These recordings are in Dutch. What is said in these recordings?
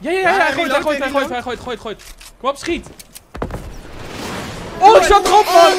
Hij gooit. Kom op, schiet. Oh, ik zat erop, man.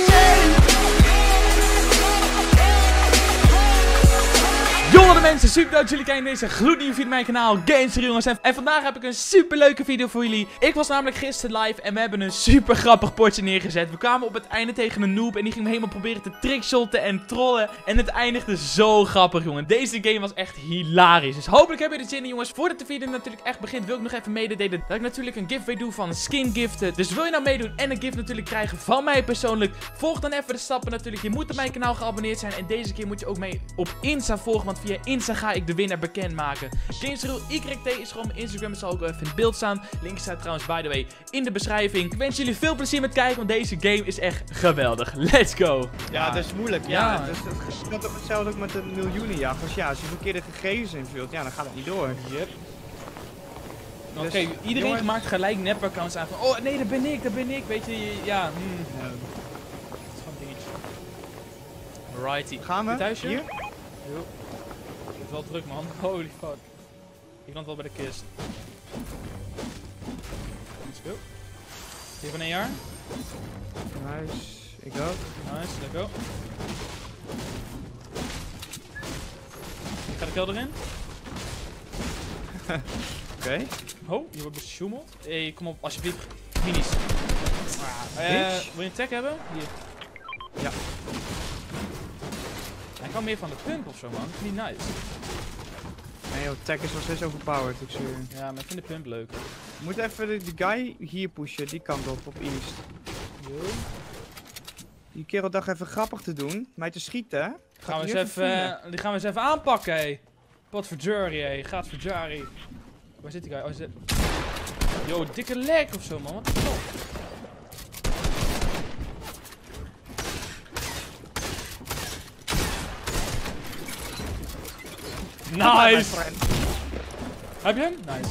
Jongere mensen, super dat jullie kijken deze gloednieuwe video op mijn kanaal Games4Real. En vandaag heb ik een super leuke video voor jullie. Ik was namelijk gisteren live en we hebben een super grappig potje neergezet. We kwamen op het einde tegen een noob en die ging me helemaal proberen te trickshotten en trollen. En het eindigde zo grappig, jongen. Deze game was echt hilarisch. Dus hopelijk hebben jullie er zin in, jongens. Voordat de video natuurlijk echt begint, wil ik nog even mededelen dat ik natuurlijk een giveaway doe van skin giften. Dus wil je nou meedoen en een gift natuurlijk krijgen van mij persoonlijk, volg dan even de stappen natuurlijk. Je moet op mijn kanaal geabonneerd zijn en deze keer moet je ook mee op Insta volgen, want via Insta ga ik de winnaar bekendmaken. JamesRuleYT is gewoon mijn Instagram. Dat zal ook even in beeld staan. Link staat trouwens by the way in de beschrijving. Ik wens jullie veel plezier met kijken, want deze game is echt geweldig. Let's go! Ja, dat is moeilijk. Ja, dat is hetzelfde ook met de miljoenenjacht. Dus ja, als je verkeerde gegevens invult, ja, dan gaat het niet door. Yep. Oké, okay, dus, iedereen jongen... maakt gelijk nep-accounts aan van, oh nee, dat ben ik, weet je, ja. Ja. Dat is gewoon dingetje. Righty. Gaan we? Thuisje? Hier? Jo. Het is wel druk, man. Holy fuck. Ik land wel bij de kist. Let's go. Hier van 1 jaar. Nice. Ik ook. Nice, let's go. Ik ga de kelder in. Oké. Okay. Oh, je wordt besjoemeld. Hé, hey, kom op, alsjeblieft. Minis. Wil je een tag hebben? Hier. Ja. Hij kan meer van de pump ofzo, man. Niet nice. Nee joh, tech is nog steeds overpowered, ik zie je. Ja, maar ik vind de pump leuk. We moeten even de guy hier pushen, die kant op east. Yo. Die kerel dacht even grappig te doen, mij te schieten, hè? Die gaan we eens even aanpakken, hé. Pot voor Jury, hé. Gaat voor Jury. Waar zit die guy? Oh, zit... Yo, dikke lek ofzo, man. Wat de fuck? Nice! Heb je hem? Nice.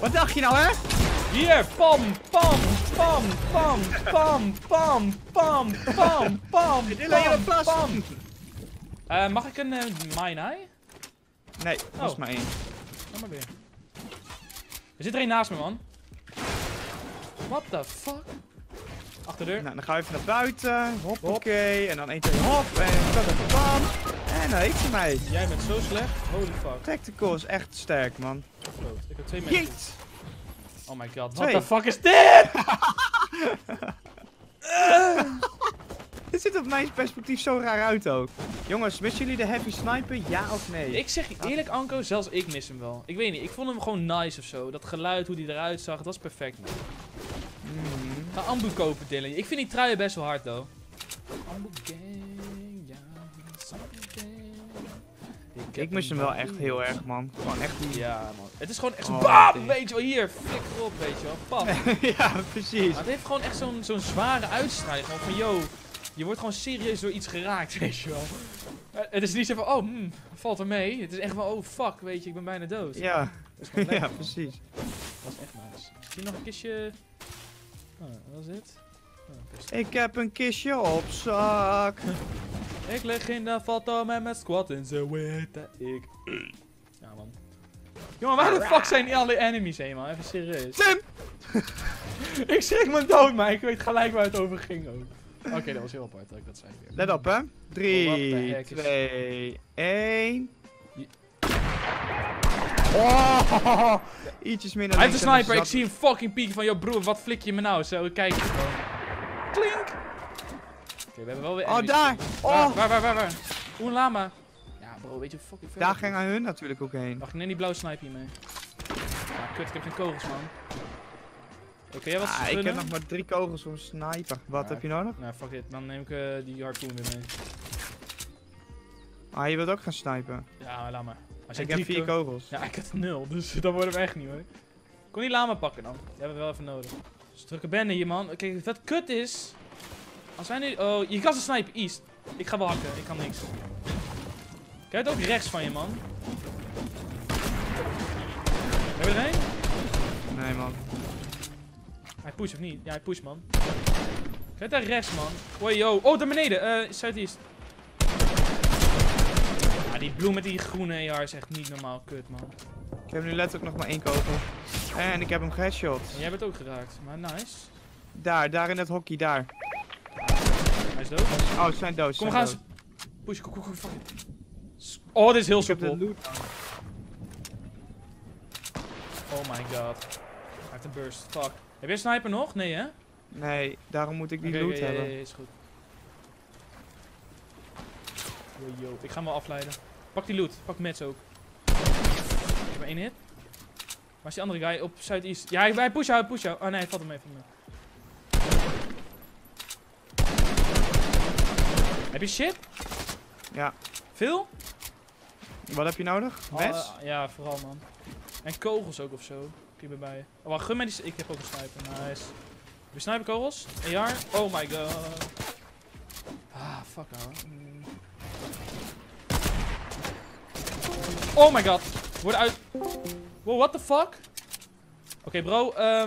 Wat dacht je nou, hè? Hier! Pam, pam, pam, pam, pam, pam, pam, pam, pam, pam, pam. Mag ik een mine eye? Nee, dat is maar één. Kom maar weer. Er zit er één naast me, man. What the fuck? Achterdeur. Nou, dan gaan we even naar buiten. Hoppakee. En dan 1, 2, hop. En dan even bam. En hij heeft mij. Jij bent zo slecht. Holy fuck. Tactical is echt sterk, man. Ik heb 2 mensen. Jeet! Oh my god, what the fuck is dit? Dit ziet op mijn perspectief zo raar uit ook. Jongens, missen jullie de heavy sniper? Ja of nee? Ik zeg je eerlijk, Anko, zelfs ik mis hem wel. Ik weet niet, ik vond hem gewoon nice ofzo. Dat geluid, hoe die eruit zag, dat was perfect, man. Ga ambu kopen, Dylan. Ik vind die truien best wel hard, though. Ambu game. Ik mis hem wel echt heel erg, man. Gewoon echt die... Ja, man. Het is gewoon echt zo'n BAM! Weet je wel, hier, flik erop, weet je wel. Pap. Ja, precies. Maar het heeft gewoon echt zo'n zware uitstraling. Gewoon van, yo, je wordt gewoon serieus door iets geraakt, weet je wel. Het is niet zo van, oh, valt er mee. Het is echt wel, oh, fuck, weet je, ik ben bijna dood. Ja. Dat is gewoon lekker, ja, precies. Man. Dat is echt nice. Zie je nog een kistje? Oh, wat is dit? Oh, ik heb een kistje op zak. Ik lig in de foto met mijn squad en ze weten ik. Ja, man. Jongen, waar de fuck zijn die alle enemies heen, man? Even serieus. Tim! Ik schrik me dood, maar ik weet gelijk waar het over ging ook. Oké, dat was heel apart dat ik dat zei. Let op, hè. 3, 2, 1. Oh, ietsjes minder. Hij heeft een sniper, ik zie een fucking piek van jouw broer. Wat flik je me nou? Zo, kijk. Klink! Oké, we hebben wel weer enemies. Oh, daar! Oh. Waar? Oeh, lama. Ja, bro, weet je hoe fucking ver. Daar ging hij hun natuurlijk ook heen. Wacht, neem die blauwe sniper hier mee. Ja, kut, ik heb geen kogels, man. Oké, jij was ik heb nog maar 3 kogels om sniper. Wat heb je nodig? Nou, fuck it. Dan neem ik die harpoon weer mee. Ah, je wilt ook gaan snipen? Ja, laat maar. Als ik heb 4 kogels. Ja, ik heb 0, dus dat worden we echt niet, hoor. Kon die lama pakken dan? Die hebben we wel even nodig. Dus drukke bende hier, man. Kijk, wat kut is... Als wij nu... Oh, je kan ze snipen, East. Ik ga wel hakken, ik kan niks. Kijk, ook rechts van je, man. Heb je er een? Nee, man. Hij pusht of niet? Ja, hij pusht, man. Kijk daar rechts, man. Oei, yo. Oh, daar beneden. Zuid-East. Ah, die bloem met die groene AR is echt niet normaal. Kut, man. Oké, hebben nu letterlijk nog maar één kogel. En ik heb hem gehadshot. En jij bent ook geraakt, maar nice. Daar in het hokje, daar. Hij is dood. Oh, ze zijn dood. Kom, we gaan. Push, kom. Oh, dit is heel simpel. Oh my god. Hij heeft een burst. Fuck. Heb je sniper nog? Nee, hè? Nee, daarom moet ik die loot hebben. Nee, is goed. Yo. Ik ga hem wel afleiden. Pak die loot. Pak meds ook. Ik heb maar één hit. Maar is die andere guy op Zuid-East? Ja, hij push out, push out. Oh nee, hij valt hem even mee. Heb je shit? Ja. Veel? Wat heb je nodig? Meds? Ja, vooral man. En kogels ook ofzo. Ik ben bij je. Oh, wacht, gun mij die. Ik heb ook een sniper. Nice. We snipen kogels. AR. Oh my god. Ah, fuck hoor. Oh my god. Word uit. Wow, what the fuck? Oké, bro. Oh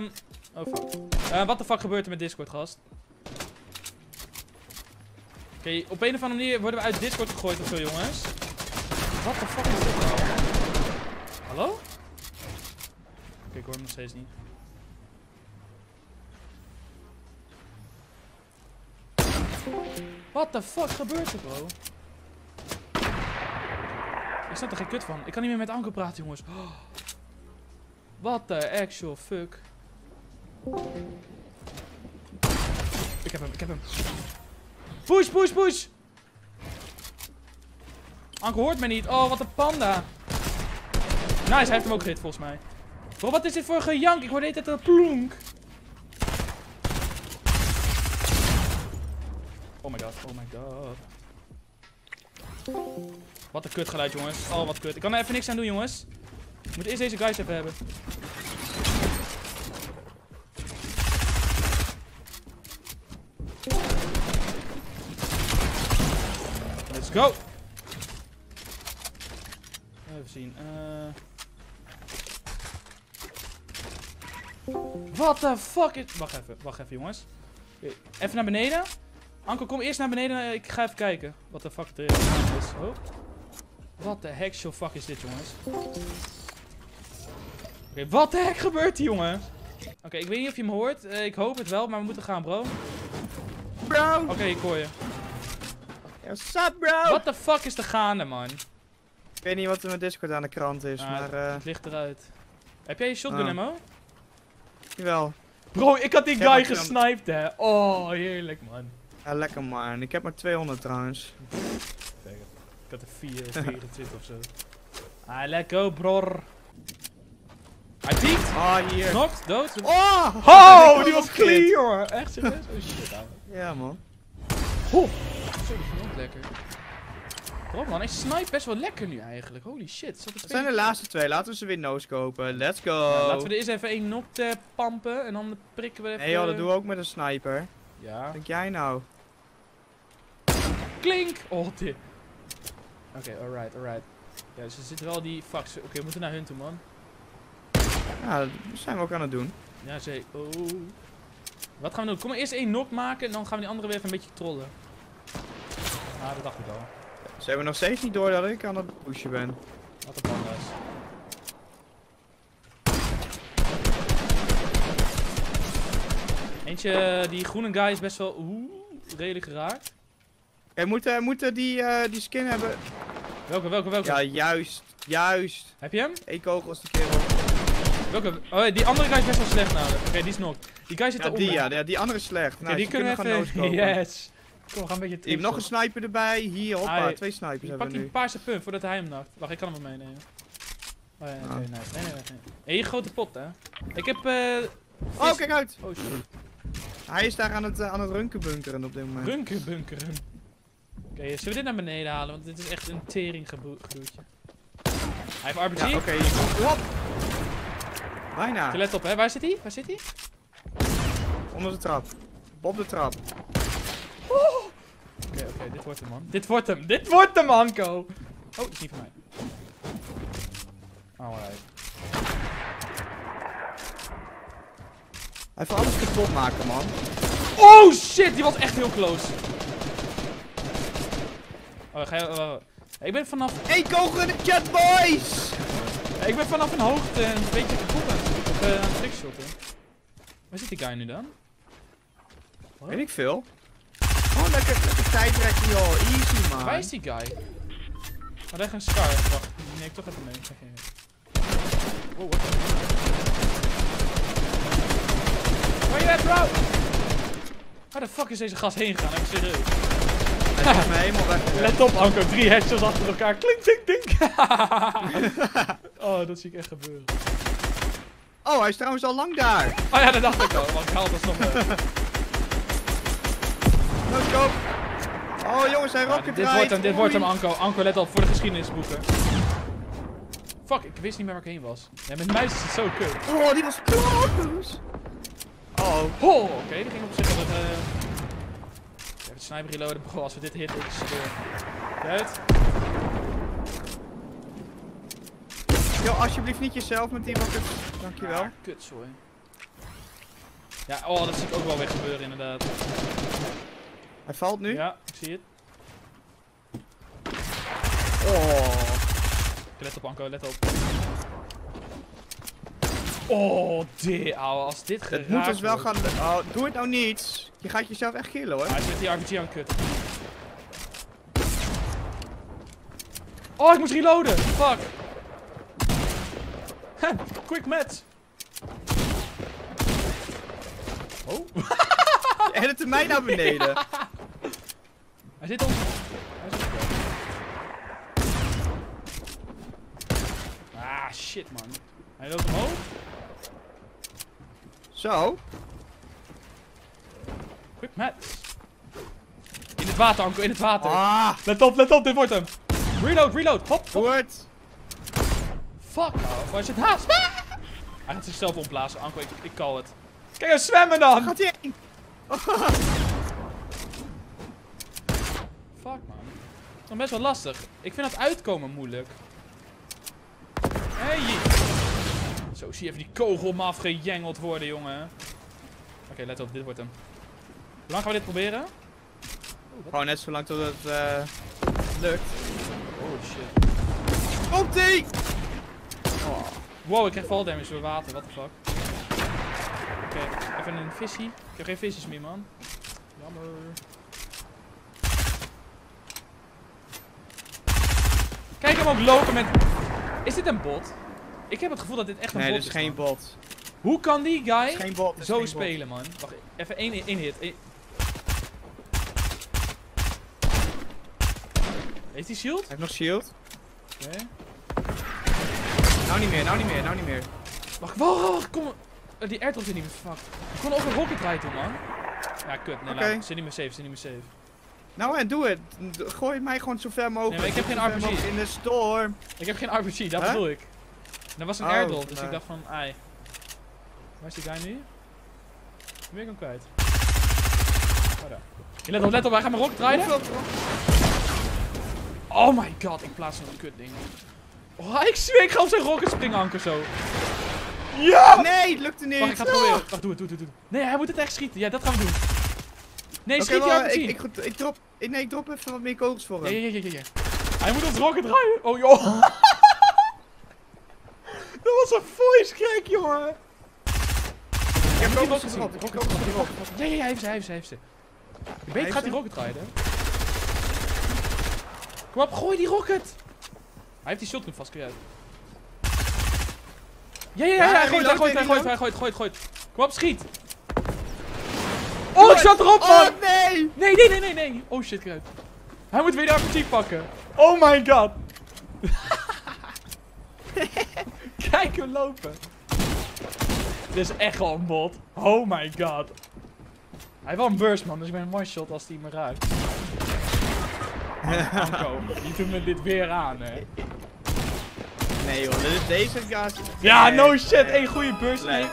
fuck. What the fuck gebeurt er met Discord, gast? Oké, op een of andere manier worden we uit Discord gegooid ofzo, jongens. What the fuck is dit nou? Hallo? Oké, ik hoor hem nog steeds niet. What the fuck gebeurt er, bro? Ik snap er geen kut van. Ik kan niet meer met Anko praten, jongens. Oh. What the actual fuck. Ik heb hem, ik heb hem. Push, push, push! Anko hoort mij niet. Oh, wat een panda. Nice, hij heeft hem ook gehit, volgens mij. Bro, wat is dit voor gejank? Ik hoor de hele tijd een plonk. Oh my god, oh my god. Wat een kut geluid, jongens. Oh, wat kut. Ik kan er even niks aan doen, jongens. Ik moet eerst deze guys even hebben. Let's go! Even zien. What the fuck is... wacht even, jongens. Even naar beneden. Anko, kom eerst naar beneden. Ik ga even kijken wat de fuck er is. Oh. Wat de heck zo fuck is dit, jongens? Oké, wat de heck gebeurt hier, jongen? Oké, ik weet niet of je me hoort. Ik hoop het wel, maar we moeten gaan, bro. Bro! Oké, ik hoor je. What's up, bro? Wat de fuck is er gaande, man? Ik weet niet wat er met Discord aan de krant is, maar... Het ligt eruit. Heb jij je shotgun ammo? Jawel. Bro, ik had die guy gesniped, hè. Oh, heerlijk, man. Ja, lekker man. Ik heb maar 200 trouwens. Ik had er 24 of zo. Ah, lekker bror. Hij tikt. Ah, hier. Knocked, dood. Oh, oh die was clean, jongen. Echt serieus? Oh shit, ouwe. Ja, man. Oh, zo die vond lekker. Bro, man, ik snipe best wel lekker nu eigenlijk. Holy shit. Dat zijn de laatste twee. Laten we ze weer no-scopen. Let's go. Ja, laten we er eens even één knock pampen en dan prikken we even... Nee joh, dat doen we ook met een sniper. Ja. Wat denk jij nou? Klink! Oh, dit. Oké, alright, alright. Ja, dus er zitten wel die fucks. Oké, we moeten naar hun toe, man. Ja, dat zijn we ook aan het doen. Ja, zeker. Oh. Wat gaan we doen? Kom maar eerst één knock maken en dan gaan we die andere weer even een beetje trollen. Ah, dat dacht ik al. Ze hebben nog steeds niet door dat ik aan het pushen ben. Wat een panda's. Eentje, die groene guy is best wel redelijk geraakt. Hij moet die skin hebben. Welke? Ja, juist. Heb je hem? Eén kogel als de kerel. Welke? Oh, die andere guy is best wel slecht namelijk. Oké, die is nog. Die guy zit eronder. Ja, die andere is slecht. Nou, die kunnen we gaan yes. Kom, we gaan een beetje trips. Nog een sniper erbij. Hier, hoppa, twee snipers hebben we nu. Pak die paarse punt voordat hij hem nakt. Wacht, ik kan hem wel meenemen. Oh ja, oké, nice. Nee. Hey, grote pot, hè. Ik heb, oh, kijk uit! Oh, shit. Hij is daar aan het runkenbunkeren op dit moment. Runkenbunkeren? Oké, zullen we dit naar beneden halen? Want dit is echt een teringgedoetje. Hij heeft RPG. Ja, oké. Hop! Bijna. Okay, let op, hè. Waar zit hij? Onder de trap. Op de trap. Oké, dit wordt hem, man. Dit wordt hem, Anko! Oh, dat is niet van mij. Alright. Hij heeft alles kapot maken, man. Oh shit, die was echt heel close. Oh, ga je... Ik ben vanaf... Eén kogel in de chat, boys! Ik ben vanaf een hoogte een beetje gevoel aan het trickshotten. Waar zit die guy nu dan? What? Weet ik veel. Oh, lekker tijdrek, joh. Easy, man. Waar is die guy? Oh, daar gaan Scar. Wacht, die neem ik toch even mee. Ik ga geen mee. Oh, where you at, bro? Waar de fuck is deze gast heen gegaan? Echt serieus. Hij is me helemaal weg. Let op, Anko. 3 headshots achter elkaar. Klink, klink, klink. Oh, dat zie ik echt gebeuren. Oh, hij is trouwens al lang daar. Oh ja, dat dacht ik al. Want ik haal dat nog wel. Let's go. Oh jongens, hij rocket draait. Dit wordt hem, Anko. Anko, let op voor de geschiedenisboeken. Fuck, ik wist niet meer waar ik heen was. Ja, met muis is het zo kut. Oh, die was close. Oh, oh. Oké, okay, die ging op zich wel een... Even de sniper reloaden, bro. Als we dit hitten, is het uit. Yo, alsjeblieft niet jezelf met die rocket. Dankjewel. Ah, kut, sorry. Ja, oh, dat zie ik ook wel weer gebeuren, inderdaad. Hij valt nu? Ja, ik zie het. Oh. Let op, Anko, let op. Oh, dit ouwe, als dit geraakt het moet dus wel gaan. Oh, doe het nou niet. Je gaat jezelf echt killen, hoor. Hij zit die RPG aan kut. Oh, ik moest reloaden. Fuck. Huh, quick match. Oh. Je editte mij naar beneden. Ja. Hij zit op. Ah, shit, man. Hij loopt omhoog. Zo. Quick match. In het water, Anko, in het water. Ah. Let op, dit wordt hem. Reload, reload, hop, hop. Goed. Fuck, oh, hij zit haast. Hij gaat zichzelf opblazen, Anko, ik call het. Kijk hem zwemmen dan. Gaat hij heen? Fuck, man. Dat is nog best wel lastig. Ik vind dat uitkomen moeilijk. Hey. Zo, zie je even die kogel maar afgejengeld worden, jongen. Oké, let op, dit wordt hem. Hoe lang gaan we dit proberen? Gewoon net zo lang tot het lukt. Oh shit. Komt ie! Oh. Wow, ik krijg fall damage door water, what the fuck. Oké, even een visie. Ik heb geen visjes meer, man. Jammer. Kijk hem ook lopen met... Is dit een bot? Ik heb het gevoel dat dit echt een bot is. Nee, dit is geen bot. Hoe kan die guy zo spelen, man? Wacht, even één inhit. Heeft hij shield? Hij heeft nog shield. Oké. Nou niet meer, nou niet meer, nou niet meer. Wacht, wacht, kom. Die airdrop zit niet meer. Fuck. Ik kon ook een rocket rijden, doen, man. Ja, kut. Nee, laat. Zit niet meer safe, zit niet meer safe. Nou en doe het. Gooi mij gewoon zo ver mogelijk. Nee, maar ik heb geen RPG. In de storm. Ik heb geen RPG, dat bedoel ik. Er was een airdrop, dus ik dacht van, ai. Waar is die guy nu? Nu ben ik hem kwijt. Oh, daar. Hey, let op, hij gaat me rocket rijden. Oh my god, ik plaats een kut ding. Oh, ik zweer, ik ga op zijn rocket springen, Anker, zo. Ja! Nee, het lukte niet. Wacht, ik ga het proberen. Wacht, doe het, doe het, doe het. Nee, hij moet het echt schieten. Ja, dat gaan we doen. Nee, schiet die RPG. Nee, ik drop even wat meer kogels voor hem. Ja. Hij moet op het rocket rijden. Oh, joh. Dat was een voice crack, jongen! Ik heb ook rocket erop, ik heb ook rocket erop. Ja, hij heeft ze. Ik weet, gaat die rocket rijden. Kom op, gooi die rocket! Hij heeft die shotgun vast, kun je uit. Ja, hij gooit. Kom op, schiet! Oh, ik zat erop, man! Oh, nee! Nee. Oh shit, kruid. Hij moet weer de RPG pakken. Oh my god! Kijk hem lopen. Dit is echt wel een bot. Oh my god. Hij heeft wel een burst, man, dus ik ben een one-shot als hij me raakt. Anko, die doet me dit weer aan, hè. Nee, joh, dit is deze gas. Ja, no shit, één goede burst. Nee.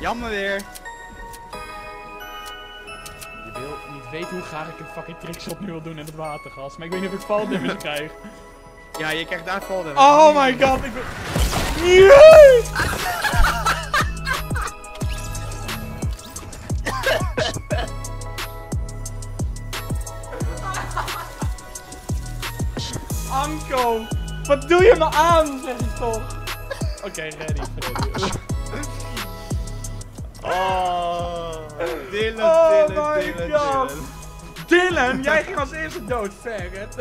Jammer weer. Ik weet hoe graag ik een fucking trickshot nu wil doen in het water, gast. Maar ik weet niet of ik fall damage krijg. Ja, je krijgt daar fall damage. Oh my god, ik ben... Yes! Anko! Wat doe je me aan, zeg ik toch? Oké, ready, Freddy. Oh, Dylan, oh my Dylan, god. Dylan, jij ging als eerste dood, faggot.